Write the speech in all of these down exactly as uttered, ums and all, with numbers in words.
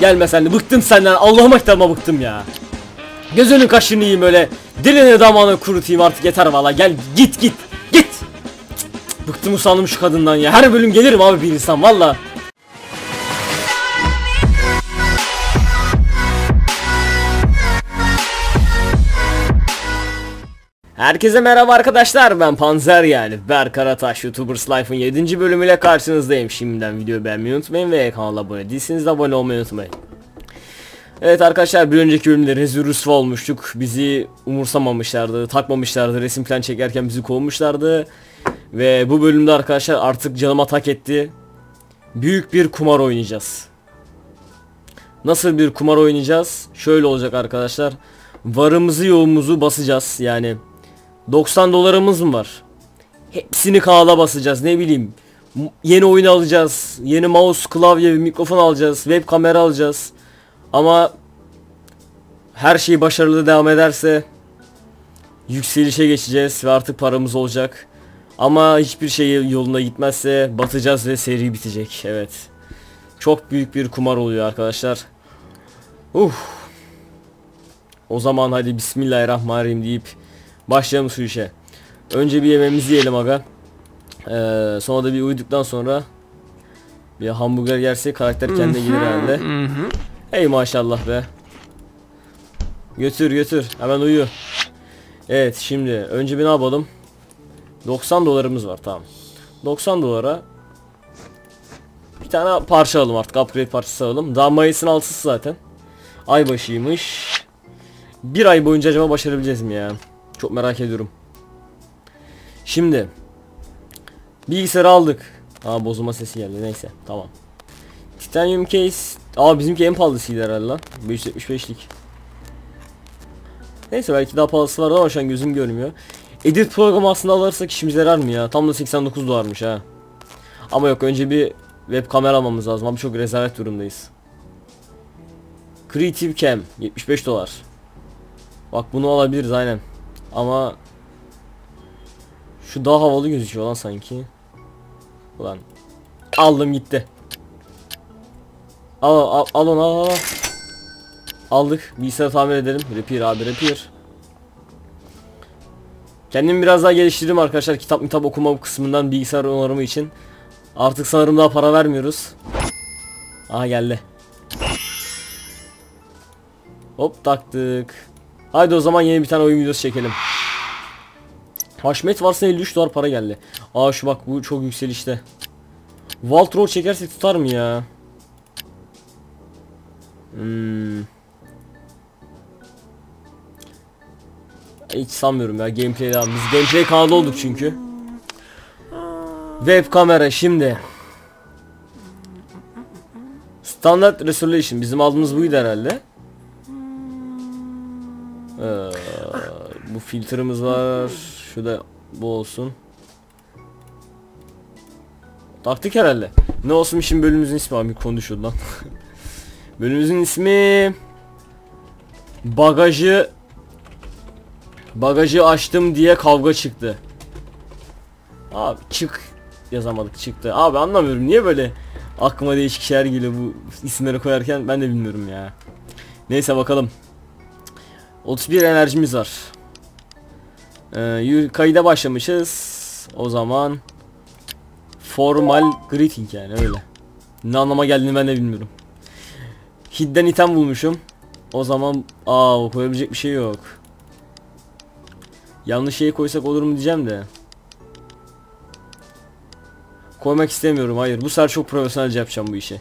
Gelme sen de, bıktım senden. Allah'ıma kitabıma bıktım ya. Gözünü kaşını yiyeyim öyle. Dilini damağını kurutayım artık, yeter valla. Gel git git git. Bıktım usandım şu kadından ya. Her bölüm gelirim abi bir insan valla. Herkese merhaba arkadaşlar, ben Panzer yani Berk Karataş YouTubers Life'ın yedinci bölümüyle karşınızdayım. Şimdiden videoyu beğenmeyi unutmayın ve kanala abone değilseniz de abone olmayı unutmayın. Evet arkadaşlar, bir önceki bölümde rezil rüsva olmuştuk. Bizi umursamamışlardı, takmamışlardı, resim plan çekerken bizi kovmuşlardı. Ve bu bölümde arkadaşlar artık canıma tak etti. Büyük bir kumar oynayacağız. Nasıl bir kumar oynayacağız? Şöyle olacak arkadaşlar. Varımızı yoğumuzu basacağız yani. doksan dolarımız mı var? Hepsini kanala basacağız, ne bileyim. Yeni oyun alacağız. Yeni mouse, klavye, mikrofon alacağız. Web kamera alacağız. Ama her şey başarılı devam ederse yükselişe geçeceğiz ve artık paramız olacak. Ama hiçbir şey yoluna gitmezse batacağız ve seri bitecek. Evet. Çok büyük bir kumar oluyor arkadaşlar. Uh. O zaman hadi Bismillahirrahmanirrahim deyip başlayalım şu işe. Önce bir yemeğimizi yiyelim aga. Ee, sonra da bir uyuduktan sonra bir hamburger yersek karakter kendine gelir herhalde. Ey maşallah be. Götür götür. Hemen uyu. Evet şimdi önce bir ne yapalım? doksan dolarımız var, tamam. doksan dolara bir tane parça alalım artık. Upgrade parçası alalım. Daha Mayıs'ın altısı zaten. Ay başıymış. Bir ay boyunca acaba başarabileceğiz mi ya? Çok merak ediyorum. Şimdi bilgisayarı aldık. Aa bozulma sesi geldi, neyse tamam. Titanium case. Aa bizimki en pahalısıydı herhalde lan. beş yüz yetmiş beşlik. Neyse belki daha pahalısı vardı ama şu an gözüm görmüyor. Edit programı aslında alırsak işimize yarar mı ya? Tam da seksen dokuz dolarmış ha. Ama yok, önce bir web kamera almamız lazım. Abi çok rezalet durumdayız. Creative Cam yetmiş beş dolar. Bak bunu alabiliriz aynen. Ama şu daha havalı gözüküyor lan sanki. Ulan aldım gitti. Al al al onu al, al. Aldık, bilgisayarı tamir edelim. Repair abi repair. Kendimi biraz daha geliştirdim arkadaşlar, kitap kitap okuma kısmından bilgisayar onarımı için. Artık sanırım daha para vermiyoruz. Aha geldi. Hop taktık. Haydi o zaman yeni bir tane oyun videosu çekelim. Haşmet varsa elli üç dolar para geldi. Aa şu bak, bu çok yükselişte. Waltroll çekersek tutar mı ya? Hmm. Hiç sanmıyorum ya, gameplay devam. Biz gameplay kanalı olduk çünkü. Web kamera şimdi. Standart resolution bizim aldığımız buydu herhalde. Ee, bu filtremiz var. Şu da bu olsun. Taktik herhalde. Ne olsun şimdi bölümümüzün ismi abi, konuşuyordu lan. Bölümümüzün ismi bagajı bagajı açtım diye kavga çıktı. Abi çık yazamadık çıktı. Abi anlamıyorum niye böyle aklıma değişik şeyler geliyor bu isimleri koyarken, ben de bilmiyorum ya. Neyse bakalım. otuz bir enerjimiz var. Ee, kayıda başlamışız. O zaman formal greeting yani öyle. Ne anlama geldiğini ben de bilmiyorum. Hidden item bulmuşum. O zaman aa koyabilecek bir şey yok. Yanlış şeyi koysak olur mu diyeceğim de. Koymak istemiyorum, hayır. Bu sefer çok profesyonelce yapacağım bu işi.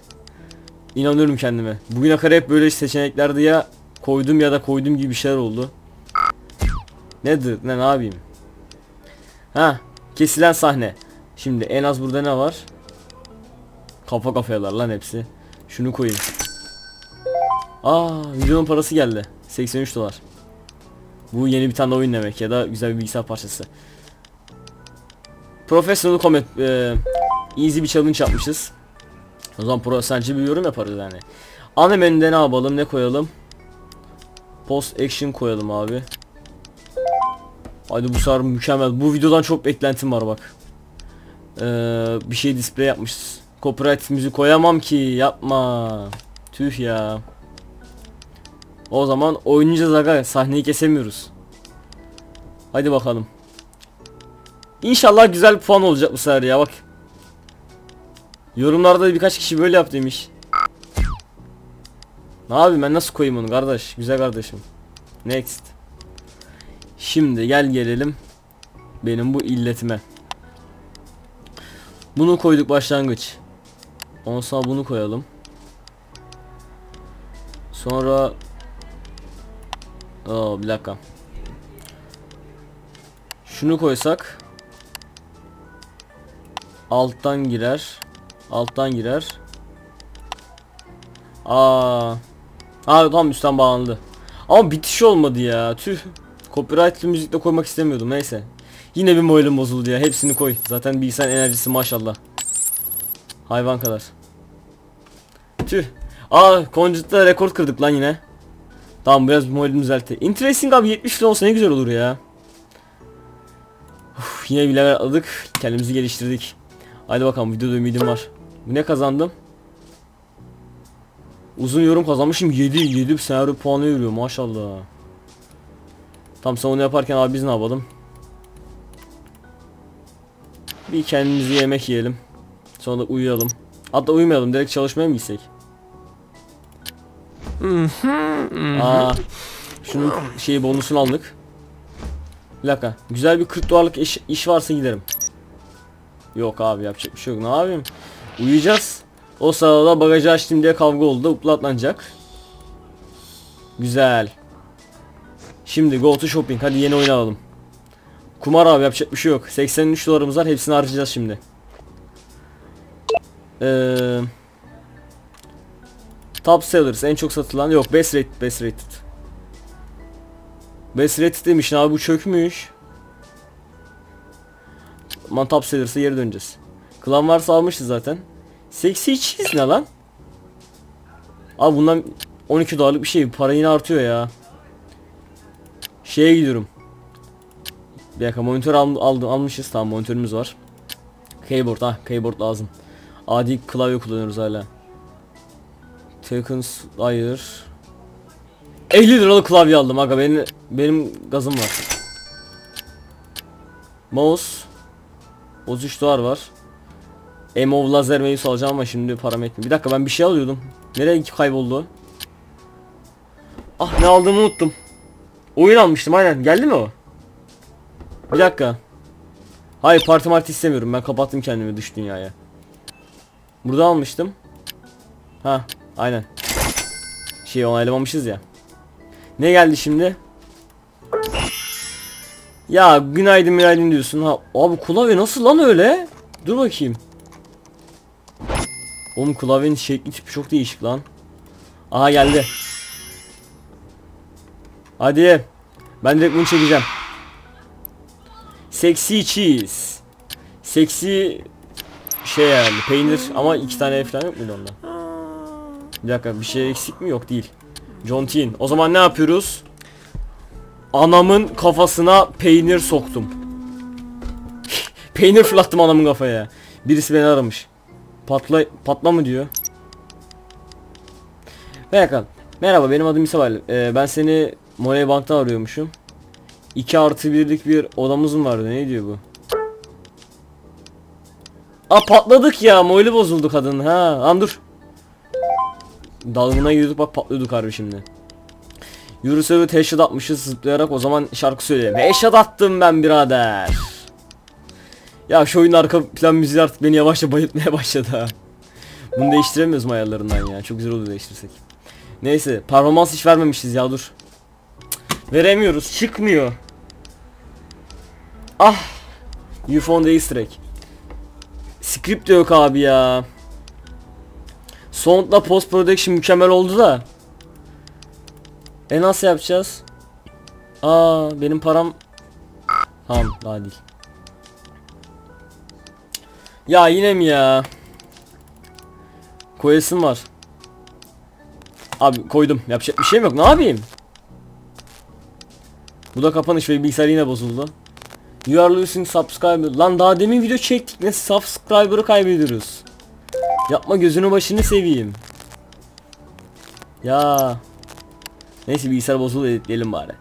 İnanıyorum kendime. Bugüne kadar hep böyle seçeneklerde ya koydum ya da koydum gibi bir şeyler oldu. Nedir? Ne ne yapayım? Ha, kesilen sahne. Şimdi en az burada ne var? Kafa kafayalar lan hepsi. Şunu koyayım. Aa, videonun parası geldi. seksen üç dolar. Bu yeni bir tane oyun demek ya da güzel bir bilgisayar parçası. Professional Combat e, easy bir challenge yapmışız. O zaman profesyonelce bir yorum yaparız yani. Ana menüde ne yapalım? Ne koyalım? Post action koyalım abi. Haydi bu sefer mükemmel. Bu videodan çok beklentim var bak. Ee, bir şey display yapmışız. Copyright müzik koyamam ki, yapma. Tüh ya. O zaman oynayacağız aga, sahneyi kesemiyoruz. Hadi bakalım. İnşallah güzel bir puan olacak bu sefer ya, bak. Yorumlarda birkaç kişi böyle yap demiş. Ne yapayım ben, nasıl koyayım onu kardeş, güzel kardeşim. Next. Şimdi gel gelelim benim bu illetime. Bunu koyduk başlangıç. Ondan sonra bunu koyalım. Sonra Oo, bir dakika. Şunu koysak alttan girer. Alttan girer. Aa. Aa, tam üstten bağlandı. Ama bitiş olmadı ya. Tüh. Copyright'lı müzikle koymak istemiyordum. Neyse. Yine bir moralim bozuldu ya. Hepsini koy. Zaten bilgisayar enerjisi maşallah. Hayvan kadar. Tüh. Aa, Conjit'ta rekor kırdık lan yine. Tamam, biraz moralimi düzeltti. Interesting abi, yetmiş lira olsa ne güzel olur ya. Uf, yine bir level atladık. Kendimizi geliştirdik. Haydi bakalım, videoda ümidim var. Bu ne kazandım? Uzun yorum kazanmışım. yedi yedi senaryo puanı yürüyor maşallah. Tam sen onu yaparken abi biz ne yapalım? Bir kendimizi yemek yiyelim. Sonra da uyuyalım. Hatta uyumayalım, direkt çalışmaya mı gitsek? Aa, şunun şeyi bonusunu aldık. Bir dakika, güzel bir kırk dolarlık iş, iş varsa giderim. Yok abi, yapacak bir şey yok, ne yapayım? Uyuyacağız. O sırada bagajı açtım diye kavga oldu, uplatlanacak. Güzel. Şimdi go to shopping, hadi yeni oyun alalım. Kumar abi, yapacak bir şey yok. seksen üç dolarımız var, hepsini harcayacağız şimdi. Eee Top sellers, en çok satılan, yok best rated, best rated. Best rated demiş abi, bu çökmüş. Man top sellers'a geri döneceğiz. Klan varsa almışız zaten. Sexy cheese ne lan? Abi bundan on iki dolarlık bir şey, para yine artıyor ya. Şeye gidiyorum. Bir dakika, monitör al, al, almışız, tamam monitörümüz var. Keyboard, ha keyboard lazım. Adi klavye kullanıyoruz hala. Tekken Slayer. elli liralık klavye aldım aga, benim benim gazım var. Mouse otuz üç dolar var. Emov lazer meyusu alacağım ama şimdi param etmiyor. Bir dakika, ben bir şey alıyordum. Nereye kayboldu? Ah, ne aldığımı unuttum. Oyun almıştım aynen. Geldi mi o? Bir dakika. Hayır, parti marti istemiyorum. Ben kapattım kendimi dış dünyaya. Burada almıştım. Ha. Aynen. Şey, onaylamamışız ya. Ne geldi şimdi? Ya günaydın günaydın diyorsun. Ha, abi klavye nasıl lan öyle? Dur bakayım. Oğlum klavyenin şekli tipi çok değişik lan. Aha geldi. Hadi. Ben direkt bunu çekeceğim. Sexy cheese. Sexy şey yani peynir, ama iki tane falan yok muydu ondan? Bir dakika, bir şey eksik mi? Yok değil. John Teen. O zaman ne yapıyoruz? Anamın kafasına peynir soktum. Peynir fırlattım anamın kafaya. Birisi beni aramış. Patla patla mı diyor? Merhaba. Merhaba, benim adım İsmail. Ee, ben seni Money Bank'tan arıyormuşum. iki artı birlik bir odamız mı vardı? Ne diyor bu? Aa, patladık ya. Morali bozuldu kadın. Ha, lan dur. Dalgına giriyorduk bak, patlıyorduk harbi şimdi. Yürüsev'e headshot atmışız zıplayarak, o zaman şarkı söyleyeyim. Headshot attım ben birader. Ya şu oyunun arka plan müziği artık beni yavaşça bayıltmaya başladı ha. Bunu değiştiremiyoruz mu ayarlarından ya? Çok güzel oldu değiştirsek. Neyse, performans hiç vermemişiz ya, dur. Cık, veremiyoruz, çıkmıyor. Ah, U F O'nda değiştirek. Script yok abi ya. Sound'la post production mükemmel oldu da. E nasıl yapacağız? Aa, benim param. Tamam, daha değil. Ya yine mi ya? Koyasım var. Abi koydum. Yapacak bir şey yok. Ne yapayım? Bu da kapanış ve bilgisayar yine bozuldu. You are losing subscriber. Lan daha demin video çektik. Ne subscriber'ı kaybediyoruz. Yapma, gözünü başını seveyim. Ya. Neyse, bilgisayar bozuldu, editleyelim bari.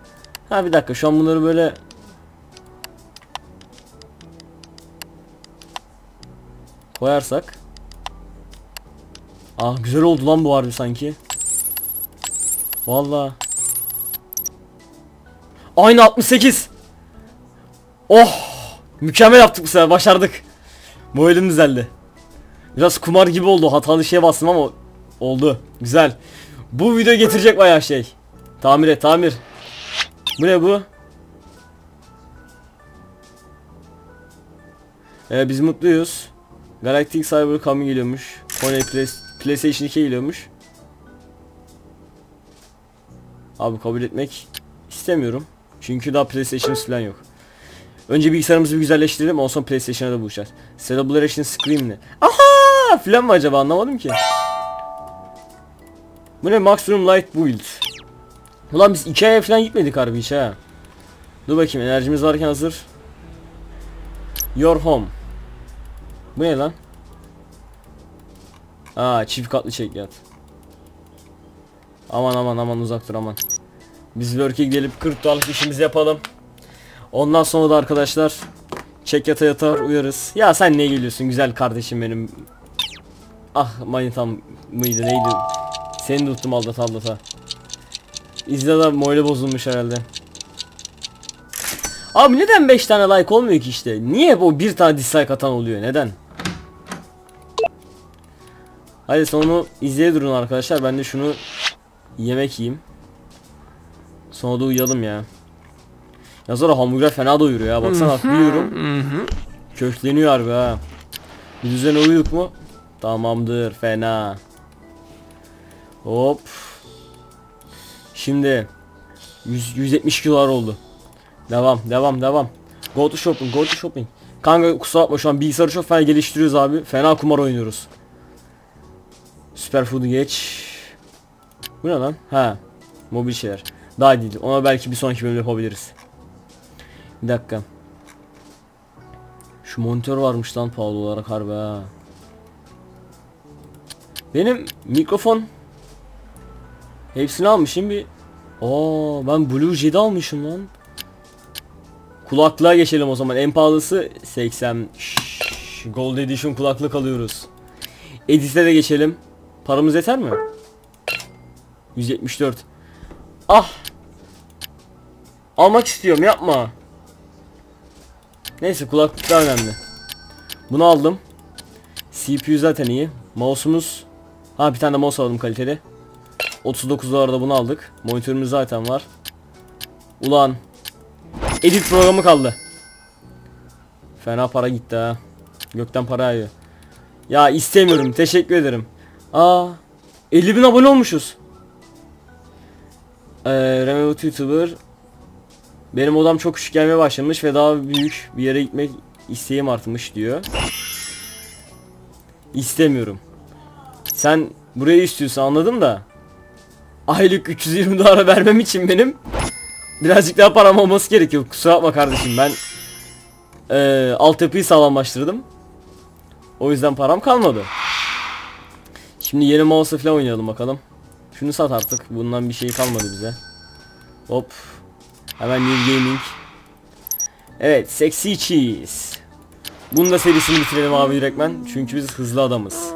Ha bir dakika, şu an bunları böyle koyarsak. Ah güzel oldu lan bu harbi sanki. Vallahi. Aynı altmış sekiz. Oh. Mükemmel yaptık bu sefer, başardık. Bu elim düzeldi. Biraz kumar gibi oldu, hatalı şeye bastım ama oldu. Güzel. Bu video getirecek bayağı şey. Tamir et, tamir. Bu ne bu? Ee, biz mutluyuz. Galaktik Cyber Cam geliyormuş. Play, PlayStation iki geliyormuş. Abi kabul etmek istemiyorum. Çünkü daha PlayStation falan yok. Önce bilgisayarımızı bir güzelleştirelim, ondan sonra PlayStation'a da buluşacağız. Celebration Scream ne? Aha! Falan mı acaba, anlamadım ki. Bu ne? Maximum Light Build. Ulan biz IKEA'ya falan gitmedik harbi hiç ha. Dur bakayım, enerjimiz varken hazır. Your Home. Bu ne lan? Aa, çift katlı çekyat. Aman aman aman, uzak dur aman. Biz Berk'e gelip kırk dolarlık işimizi yapalım. Ondan sonra da arkadaşlar çek yata yatar uyarız. Ya sen ne geliyorsun güzel kardeşim benim. Ah manitam mıydı neydi? Seni de tuttum aldata aldata. İzle da moyle bozulmuş herhalde. Abi neden beş tane like olmuyor ki işte? Niye bu bir tane dislike atan oluyor? Neden? Hadi sonu izleye durun arkadaşlar. Ben de şunu yemek yiyeyim. Sonra da uyuyalım ya. Ya sonra hamburger fena doyuruyor ya, baksana hatırlıyorum. Kökleniyor harbi ha. Bir düzene uyuduk mu? Tamamdır, fena. Hop. Şimdi yüz, yüz yetmiş dolar oldu. Devam devam devam. Go to shopping, go to shopping. Kanka kusura bakma, şu an bilgisayarı çok fena geliştiriyoruz abi. Fena kumar oynuyoruz. Superfood'u geç. Bu ne lan? Ha. Mobil şeyler. Daha değil, ona belki bir sonraki bölümde yapabiliriz. Bir dakika. Şu monitör varmış lan pahalı olarak harbi ha. Benim mikrofon hepsini almışım bir. Aa ben Blue Jedi almışım lan. Kulaklığa geçelim o zaman. En pahalısı seksen. Şşş, Gold Edition kulaklık alıyoruz. Edis'e de geçelim. Paramız yeter mi? yüz yetmiş dört. Ah. Almak istiyorum, yapma. Neyse, kulaklık da önemli. Bunu aldım. C P U zaten iyi. Mouse'umuz. Ha bir tane de mouse aldım kaliteli. otuz dokuz dolarda bunu aldık. Monitörümüz zaten var. Ulan. Edit programı kaldı. Fena para gitti ha. Gökten para yiyor. Ya istemiyorum. Teşekkür ederim. Aa. elli bin abone olmuşuz. Ee, RemoteBot YouTuber. Benim odam çok küçük gelmeye başlamış ve daha büyük bir yere gitmek isteğim artmış diyor. İstemiyorum. Sen burayı istiyorsan anladım da. Aylık üç yüz yirmi dolar vermem için benim birazcık daha param olması gerekiyor. Kusura bakma kardeşim, ben e, altyapıyı sağlamlaştırdım. O yüzden param kalmadı. Şimdi yeni mouse'la falan oynayalım bakalım. Şunu sat artık. Bundan bir şey kalmadı bize. Hop. Hemen New Gaming. Evet, Sexy Cheese. Bunun da serisini bitirelim abi direktmen. Çünkü biz hızlı adamız.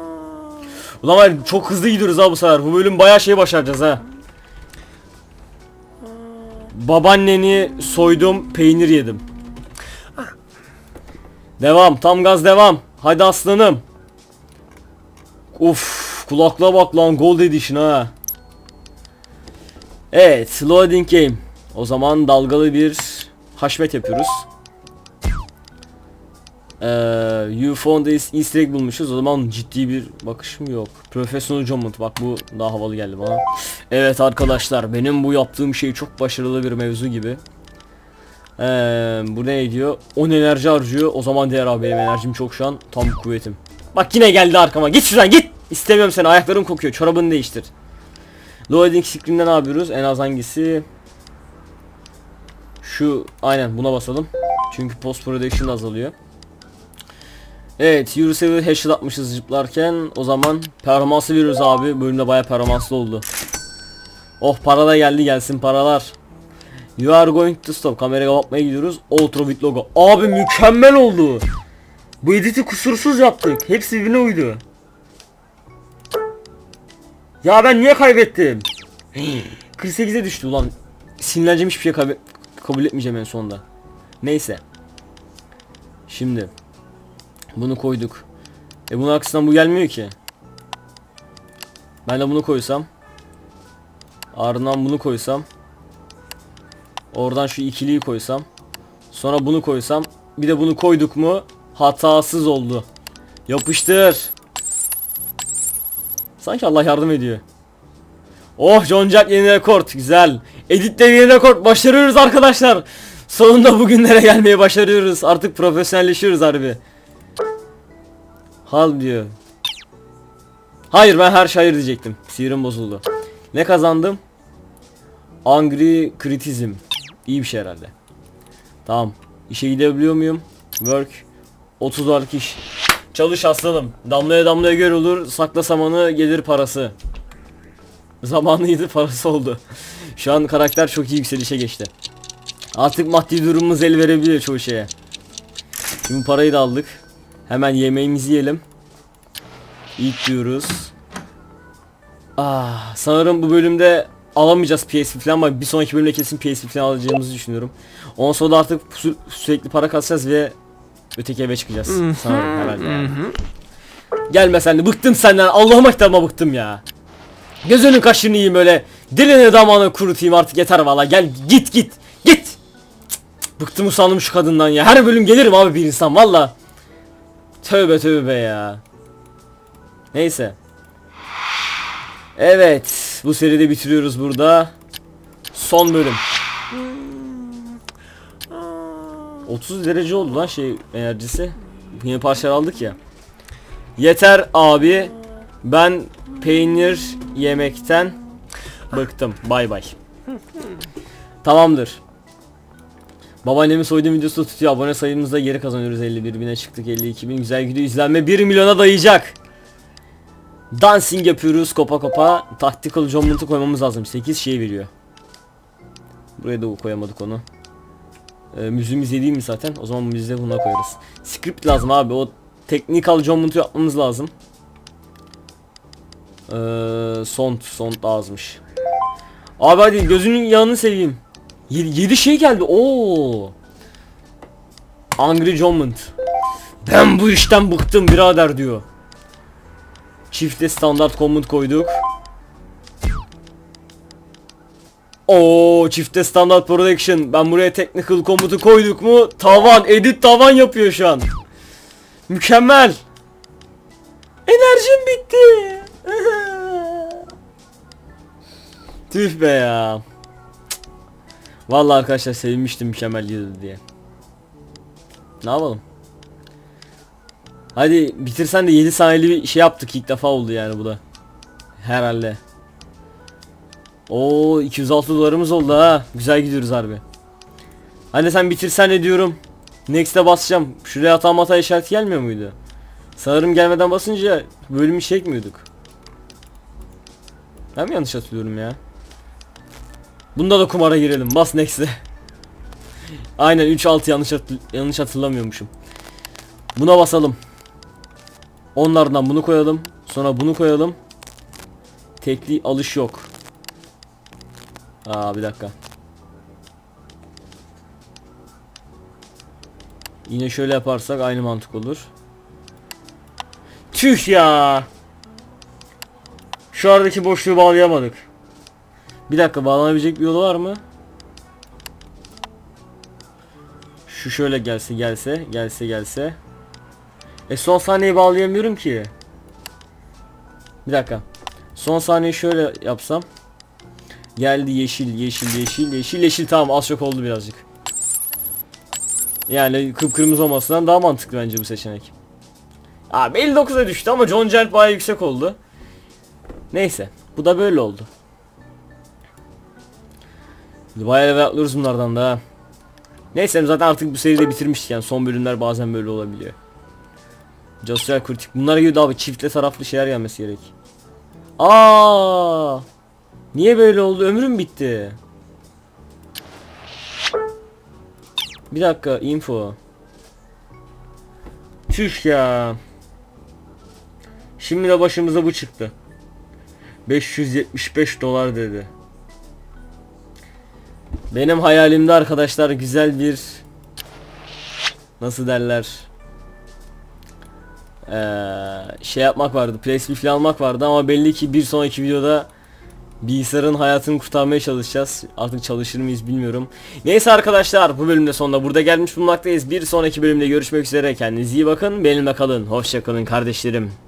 Ulan var, çok hızlı gidiyoruz ha bu sefer. Bu bölüm bayağı şey başaracağız ha. Babaanneni soydum, peynir yedim. Devam, tam gaz devam. Hadi aslanım. Uf, kulaklığa bak lan, Gold Edition ha. Evet, loading game. O zaman dalgalı bir haşmet yapıyoruz. Ee, you found this easter egg bulmuşuz. O zaman ciddi bir bakışım yok. Professional Judgment, bak bu daha havalı geldi bana. Evet arkadaşlar, benim bu yaptığım şey çok başarılı bir mevzu gibi. Ee, bu ne diyor? on enerji harcıyor. O zaman değer abi, benim enerjim çok şu an, tam kuvvetim. Bak yine geldi arkama. Git şuradan git. İstemiyorum seni, ayaklarım kokuyor. Çorabını değiştir. Loading screen'de ne yapıyoruz? En az hangisi? Şu aynen buna basalım. Çünkü post production azalıyor. Evet, Eurosaver headshot atmışız zıplarken. O zaman performansı veriyoruz abi. Bölümde bayağı performanslı oldu. Oh, para da geldi, gelsin paralar. You are going to stop. Kamerayı kapatmaya gidiyoruz. Outro with logo. Abi mükemmel oldu. Bu editi kusursuz yaptık. Hepsi birbirine uydu. Ya ben niye kaybettim? kırk sekize düştü ulan. Sinirleneceğim, hiçbir şey kabul, kabul etmeyeceğim en sonunda. Neyse. Şimdi bunu koyduk. E bunun arkasından bu gelmiyor ki. Ben de bunu koysam, ardından bunu koysam, oradan şu ikiliyi koysam, sonra bunu koysam, bir de bunu koyduk mu hatasız oldu. Yapıştır. Sanki Allah yardım ediyor. Oh, John Jack yeni rekor, güzel. Editle yeni rekor, başarıyoruz arkadaşlar. Sonunda bugünlere gelmeyi başarıyoruz. Artık profesyonelleşiyoruz harbi. Hal diyor. Hayır, ben her şey hayır diyecektim. Sinirim bozuldu. Ne kazandım? Angry Criticism. İyi bir şey herhalde. Tamam. İşe gidebiliyor muyum? Work. otuz dolarlık iş. Çalış aslanım. Damlaya damlaya göl olur. Sakla samanı gelir parası. Zamanıydı, parası oldu. Şu an karakter çok iyi yükselişe geçti. Artık maddi durumumuz el verebiliyor çoğu şeye. Şimdi parayı da aldık. Hemen yemeğimizi yiyelim. İlk diyoruz. Ah, sanırım bu bölümde alamayacağız P S falan, ama bir sonraki bölümde kesin P S falan alacağımızı düşünüyorum. Ondan sonra da artık sü sürekli para kasacağız ve öteki eve çıkacağız. Sanırım herhalde. Yani. Gelme sen de, bıktım senden. Allah'ıma kitabıma bıktım ya. Gözünün kaşını yiyeyim öyle. Dilini damağını kurutayım artık, yeter valla. Gel git git git. Bıktım usandım şu kadından ya. Her bölüm gelirim abi bir insan valla. Tövbe tövbe ya. Neyse. Evet, bu seride bitiriyoruz burada. Son bölüm. otuz derece oldu lan şey enerjisi. Yeni parçalar aldık ya. Yeter abi. Ben peynir yemekten bıktım. Bay bay. Tamamdır. Babaannemi soyduğum videosu tutuyor. Abone sayımızda geri kazanıyoruz. elli bir bine çıktık. elli iki bin. Güzel gidiyor. İzlenme bir milyona dayayacak. Dancing yapıyoruz kopa kopa. Tactical Jombut'u koymamız lazım. sekiz şey veriyor. Buraya da koyamadık onu. Ee, müziğimiz yediğim mi zaten? O zaman müziğe buna koyarız. Script lazım abi. O technical Jombut'u yapmamız lazım. Ee, Sont. Sont azmış. Abi hadi gözünün yanını seveyim. yedi şey geldi. Oo. Angry Jombut. Ben bu işten bıktım birader diyor. Çifte standart komut koyduk. Oo, çifte standart production. Ben buraya technical komutu koyduk mu? Tavan, edit tavan yapıyor şu an. Mükemmel. Enerjim bitti. Tüh be ya. Vallahi arkadaşlar sevinmiştim mükemmel dedi diye. Ne yapalım? Hadi bitirsen de yedi saniyeli bir şey yaptık, ilk defa oldu yani bu da. Herhalde. Oo, iki yüz altı dolarımız oldu ha. Güzel gidiyoruz harbi. Hadi sen bitirsen de diyorum. Next'e basacağım. Şuraya hata hata işareti gelmiyor muydu? Sanırım gelmeden basınca bölümü çekmiyorduk. Ben mi yanlış hatırlıyorum ya? Bunda da kumara girelim. Bas Next'e. Aynen, üç altı yanlış, hatırl yanlış hatırlamıyormuşum. Buna basalım. Onlardan bunu koyalım. Sonra bunu koyalım. Tekli alış yok. Aa, bir dakika. Yine şöyle yaparsak aynı mantık olur. Tüh ya. Şu aradaki boşluğu bağlayamadık. Bir dakika, bağlanabilecek bir yolu var mı? Şu şöyle gelse gelse gelse gelse. E son sahneyi bağlayamıyorum ki. Bir dakika. Son sahneyi şöyle yapsam. Geldi yeşil yeşil yeşil yeşil yeşil, tamam az çok oldu birazcık. Yani kıpkırmızı olmasından daha mantıklı bence bu seçenek. Abi elli dokuza düştü ama John Jack bayağı yüksek oldu. Neyse, bu da böyle oldu. Bayağı level atlıyoruz bunlardan da. Neyse, zaten artık bu seride bitirmiştik yani, son bölümler bazen böyle olabiliyor. Castiel kritik. Bunlara göre abi çiftle taraflı şeyler gelmesi gerek. Aa! Niye böyle oldu? Ömrüm bitti. Bir dakika, info. Tüş ya. Şimdi de başımıza bu çıktı. beş yüz yetmiş beş dolar dedi. Benim hayalimde arkadaşlar güzel bir, nasıl derler, ee, şey yapmak vardı, PlayStation falan almak vardı ama belli ki bir sonraki videoda bilgisayarın hayatını kurtarmaya çalışacağız. Artık çalışır mıyız bilmiyorum. Neyse arkadaşlar, bu bölümde sonunda burada gelmiş bulunmaktayız. Bir sonraki bölümde görüşmek üzere. Kendinize iyi bakın. Benimle kalın. Hoşça kalın kardeşlerim.